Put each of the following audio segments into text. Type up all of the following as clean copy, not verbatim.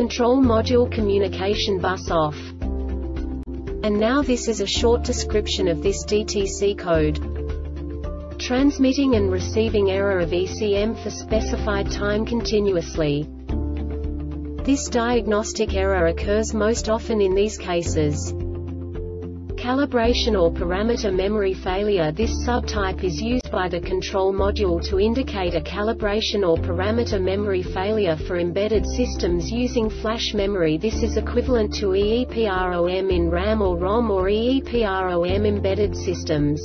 control module communication bus off. And now this is a short description of this DTC code. Transmitting and receiving error of ECM for specified time continuously. This diagnostic error occurs most often in these cases: calibration or parameter memory failure. This subtype is used by the control module to indicate a calibration or parameter memory failure for embedded systems using flash memory. This is equivalent to EEPROM in RAM or ROM or EEPROM embedded systems.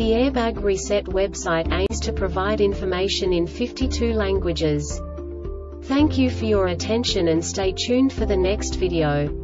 The Airbag Reset website aims to provide information in 52 languages. Thank you for your attention and stay tuned for the next video.